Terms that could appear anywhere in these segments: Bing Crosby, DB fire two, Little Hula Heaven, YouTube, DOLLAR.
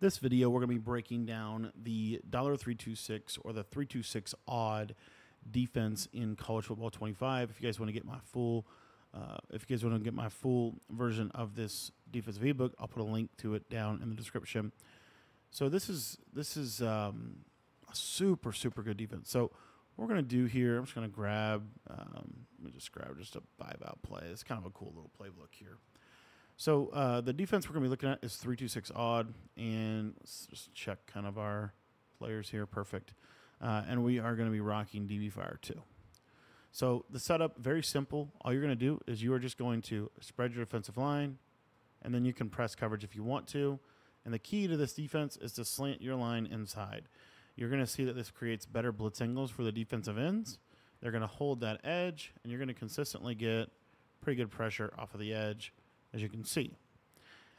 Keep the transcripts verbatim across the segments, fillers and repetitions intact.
This video, we're going to be breaking down the dollar three two six or the three two six odd defense in college football twenty-five. If you guys want to get my full, uh, if you guys want to get my full version of this defensive ebook, I'll put a link to it down in the description. So this is this is um, a super super good defense. So what we're going to do here, I'm just going to grab, um, let me just grab just a five-out play. It's kind of a cool little playbook here. So uh, the defense we're going to be looking at is three two six odd, and let's just check kind of our players here. Perfect. Uh, and we are going to be rocking D B Fire Two. So the setup, very simple. All you're going to do is you are just going to spread your defensive line, and then you can press coverage if you want to. And the key to this defense is to slant your line inside. You're going to see that this creates better blitz angles for the defensive ends. They're going to hold that edge, and you're going to consistently get pretty good pressure off of the edge, as you can see.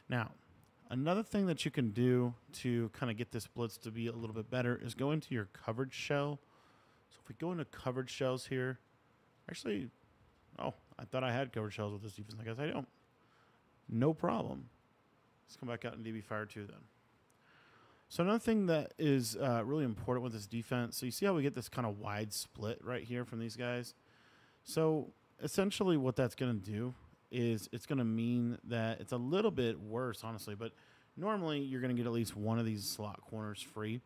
Now, another thing that you can do to kind of get this blitz to be a little bit better is go into your coverage shell. So if we go into coverage shells here, actually, oh, I thought I had coverage shells with this defense. I guess I don't. No problem. Let's come back out in D B Fire Two then. So another thing that is uh, really important with this defense, so you see how we get this kind of wide split right here from these guys. So essentially what that's going to do is it's going to mean that it's a little bit worse, honestly, but normally you're going to get at least one of these slot corners free.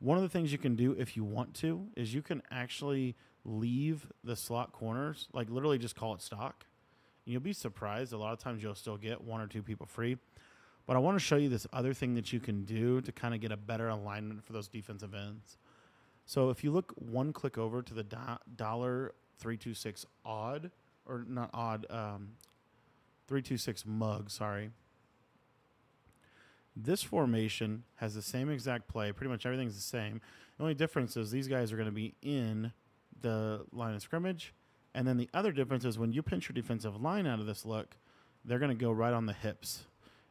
One of the things you can do if you want to is you can actually leave the slot corners, like literally just call it stock. And you'll be surprised. A lot of times you'll still get one or two people free. But I want to show you this other thing that you can do to kind of get a better alignment for those defensive ends. So if you look one click over to the dollar three two six odd, or not odd, um, three two six mug, sorry. This formation has the same exact play. Pretty much everything's the same. The only difference is these guys are going to be in the line of scrimmage. And then the other difference is when you pinch your defensive line out of this look, they're going to go right on the hips.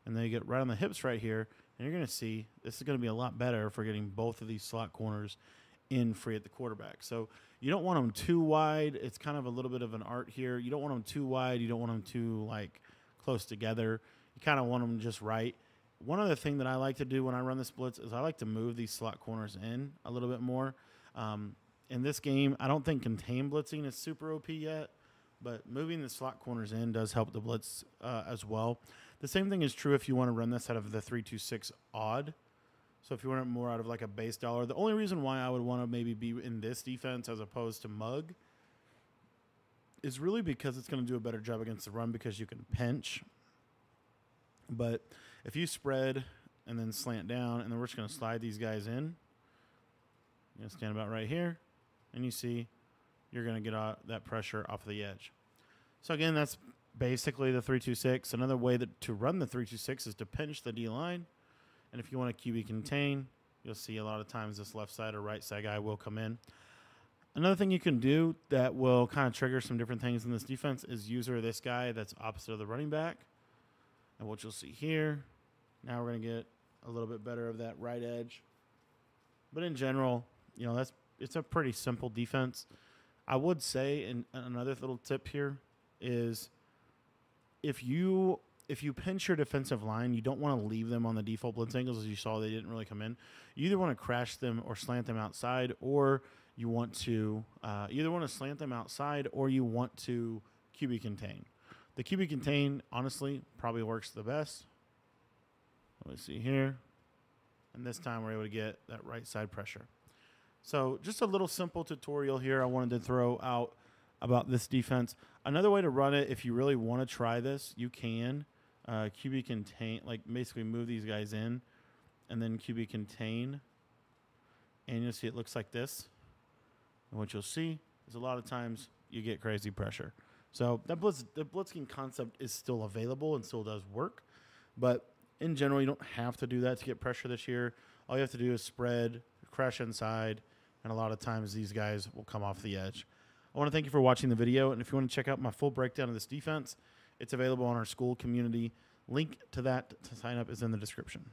And then you get right on the hips right here, and you're going to see this is going to be a lot better for getting both of these slot corners in free at the quarterback. So you don't want them too wide. It's kind of a little bit of an art here. You don't want them too wide. You don't want them too, like, close together. You kind of want them just right. One other thing that I like to do when I run this blitz is I like to move these slot corners in a little bit more. Um, in this game, I don't think contain blitzing is super O P yet, but moving the slot corners in does help the blitz uh, as well. The same thing is true if you want to run this out of the three two six odd. So if you want it more out of like a base dollar, the only reason why I would want to maybe be in this defense as opposed to mug is really because it's going to do a better job against the run because you can pinch. But if you spread and then slant down, and then we're just going to slide these guys in, you're going to stand about right here, and you see you're going to get that pressure off the edge. So again, that's basically the three two six. Another way that to run the three two six is to pinch the D-line. And if you want to Q B contain, you'll see a lot of times this left side or right side guy will come in. Another thing you can do that will kind of trigger some different things in this defense is user this guy that's opposite of the running back. And what you'll see here, now we're going to get a little bit better of that right edge. But in general, you know, that's it's a pretty simple defense. I would say, and another little tip here is if you if you pinch your defensive line, you don't want to leave them on the default blitz angles. As you saw, they didn't really come in. You either want to crash them or slant them outside, or you want to uh, either want to slant them outside or you want to Q B contain. The Q B contain, honestly, probably works the best. Let's see here, and this time we're able to get that right side pressure. So just a little simple tutorial here I wanted to throw out about this defense. Another way to run it, if you really want to try this, you can. Uh, Q B contain, like basically move these guys in and then Q B contain. And you'll see it looks like this. And what you'll see is a lot of times you get crazy pressure. So that blitz, the blitzing concept is still available and still does work. But in general, you don't have to do that to get pressure this year. All you have to do is spread, crash inside, and a lot of times these guys will come off the edge. I want to thank you for watching the video, and if you want to check out my full breakdown of this defense, it's available on our school community. Link to that to sign up is in the description.